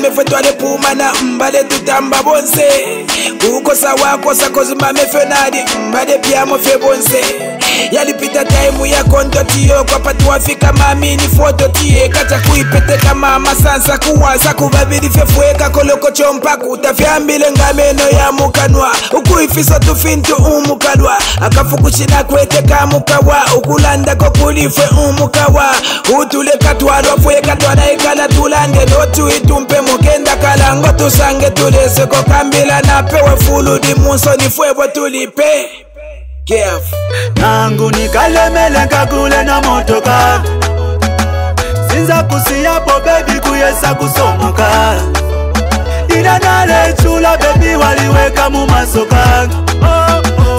Mefetwa de puma na mbade tutamba bonse Kukosa wakosa kozuma mefenadi Mbade piyamo fe bonse Yalipita taimu ya kondo tiyo Kwa patu wafika mami ni foto tiye Kacha kuipete kama masansa kuwansa Kubabidi fefueka koloko chompaku Utafiambile ngameno ya mukanwa Ukuifiso tufintu umukanwa Akafukushina kwete kamukawa Ukulanda kokulife umukawa Utule katwa rofwe katwa naikala tulande Notu itumpe mukenda kalango tusange tulese kokambila na pewe fulu di munso ni fuebo tulipe Kef Nangu nikale melenga kule na motoka Sinizakusiya po baby kuyesa kusomoka Idanale chula baby waliweka mumasoka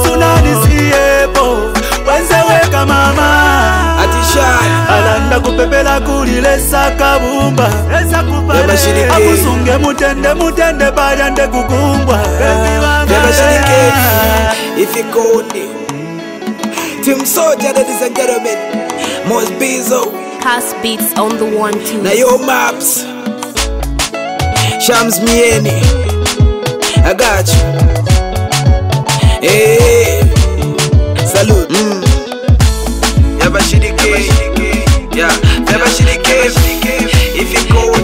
Sunani siyepo wenzeweka mama Alanda kupepela kulilesa kabumba Esa kupale Akusunge mutende mutende badande kukumbwa Baby wanga ya Ifikundi Team Soja ladies and gentlemen Most Bizo Pass beats on the 1-2 Na Yo Maps Shams Mieni I got you Hey Salute Yabashiriki Never see the cave. If you go